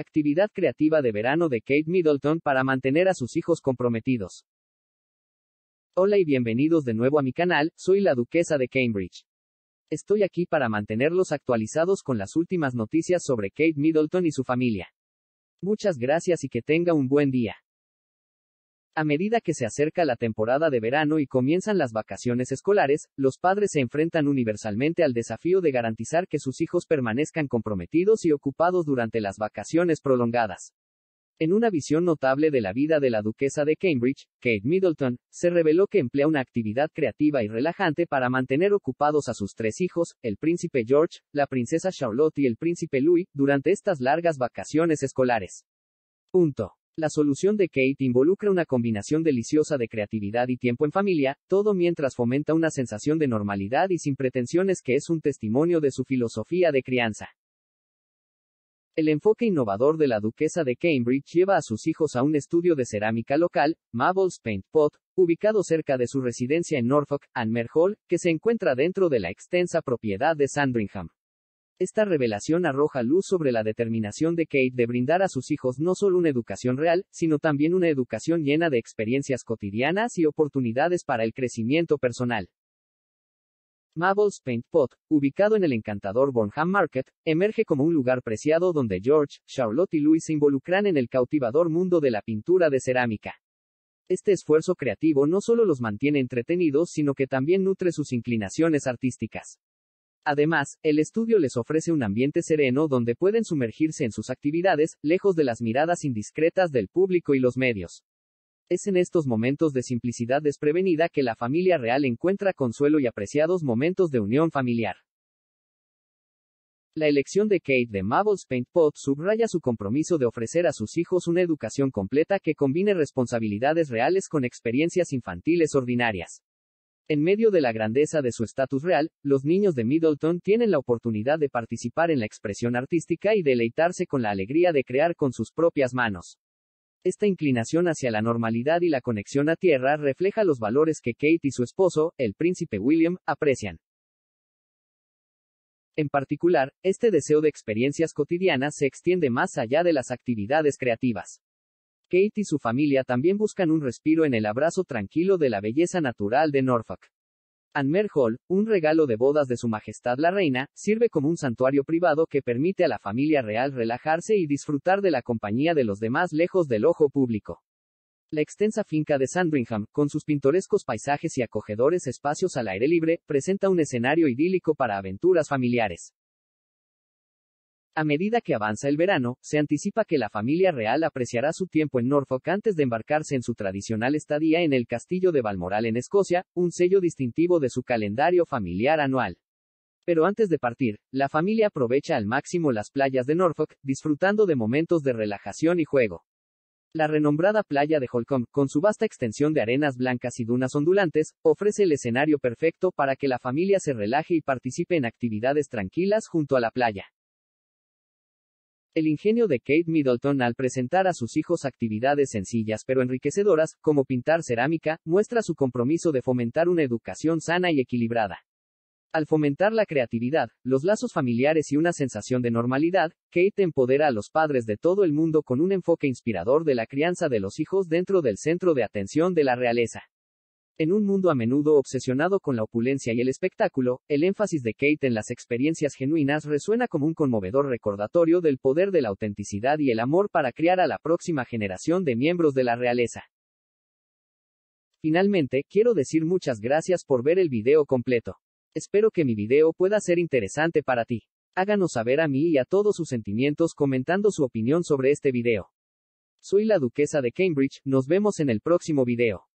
Actividad creativa de verano de Kate Middleton para mantener a sus hijos comprometidos. Hola y bienvenidos de nuevo a mi canal, soy la Duquesa de Cambridge. Estoy aquí para mantenerlos actualizados con las últimas noticias sobre Kate Middleton y su familia. Muchas gracias y que tenga un buen día. A medida que se acerca la temporada de verano y comienzan las vacaciones escolares, los padres se enfrentan universalmente al desafío de garantizar que sus hijos permanezcan comprometidos y ocupados durante las vacaciones prolongadas. En una visión notable de la vida de la Duquesa de Cambridge, Kate Middleton, se reveló que emplea una actividad creativa y relajante para mantener ocupados a sus tres hijos, el príncipe George, la princesa Charlotte y el príncipe Louis, durante estas largas vacaciones escolares. La solución de Kate involucra una combinación deliciosa de creatividad y tiempo en familia, todo mientras fomenta una sensación de normalidad y sin pretensiones que es un testimonio de su filosofía de crianza. El enfoque innovador de la Duquesa de Cambridge lleva a sus hijos a un estudio de cerámica local, Mabel's Paint Pot, ubicado cerca de su residencia en Norfolk, Anmer Hall, que se encuentra dentro de la extensa propiedad de Sandringham. Esta revelación arroja luz sobre la determinación de Kate de brindar a sus hijos no solo una educación real, sino también una educación llena de experiencias cotidianas y oportunidades para el crecimiento personal. Mabel's Paint Pot, ubicado en el encantador Burnham Market, emerge como un lugar preciado donde George, Charlotte y Louis se involucran en el cautivador mundo de la pintura de cerámica. Este esfuerzo creativo no solo los mantiene entretenidos, sino que también nutre sus inclinaciones artísticas. Además, el estudio les ofrece un ambiente sereno donde pueden sumergirse en sus actividades, lejos de las miradas indiscretas del público y los medios. Es en estos momentos de simplicidad desprevenida que la familia real encuentra consuelo y apreciados momentos de unión familiar. La elección de Kate de Mabel's Paint Pot subraya su compromiso de ofrecer a sus hijos una educación completa que combine responsabilidades reales con experiencias infantiles ordinarias. En medio de la grandeza de su estatus real, los niños de Middleton tienen la oportunidad de participar en la expresión artística y deleitarse con la alegría de crear con sus propias manos. Esta inclinación hacia la normalidad y la conexión a tierra refleja los valores que Kate y su esposo, el príncipe William, aprecian. En particular, este deseo de experiencias cotidianas se extiende más allá de las actividades creativas. Kate y su familia también buscan un respiro en el abrazo tranquilo de la belleza natural de Norfolk. Anmer Hall, un regalo de bodas de Su Majestad la Reina, sirve como un santuario privado que permite a la familia real relajarse y disfrutar de la compañía de los demás lejos del ojo público. La extensa finca de Sandringham, con sus pintorescos paisajes y acogedores espacios al aire libre, presenta un escenario idílico para aventuras familiares. A medida que avanza el verano, se anticipa que la familia real apreciará su tiempo en Norfolk antes de embarcarse en su tradicional estadía en el Castillo de Balmoral en Escocia, un sello distintivo de su calendario familiar anual. Pero antes de partir, la familia aprovecha al máximo las playas de Norfolk, disfrutando de momentos de relajación y juego. La renombrada playa de Holkham, con su vasta extensión de arenas blancas y dunas ondulantes, ofrece el escenario perfecto para que la familia se relaje y participe en actividades tranquilas junto a la playa. El ingenio de Kate Middleton al presentar a sus hijos actividades sencillas pero enriquecedoras, como pintar cerámica, muestra su compromiso de fomentar una educación sana y equilibrada. Al fomentar la creatividad, los lazos familiares y una sensación de normalidad, Kate empodera a los padres de todo el mundo con un enfoque inspirador de la crianza de los hijos dentro del centro de atención de la realeza. En un mundo a menudo obsesionado con la opulencia y el espectáculo, el énfasis de Kate en las experiencias genuinas resuena como un conmovedor recordatorio del poder de la autenticidad y el amor para criar a la próxima generación de miembros de la realeza. Finalmente, quiero decir muchas gracias por ver el video completo. Espero que mi video pueda ser interesante para ti. Háganos saber a mí y a todos sus sentimientos comentando su opinión sobre este video. Soy la Duquesa de Cambridge, nos vemos en el próximo video.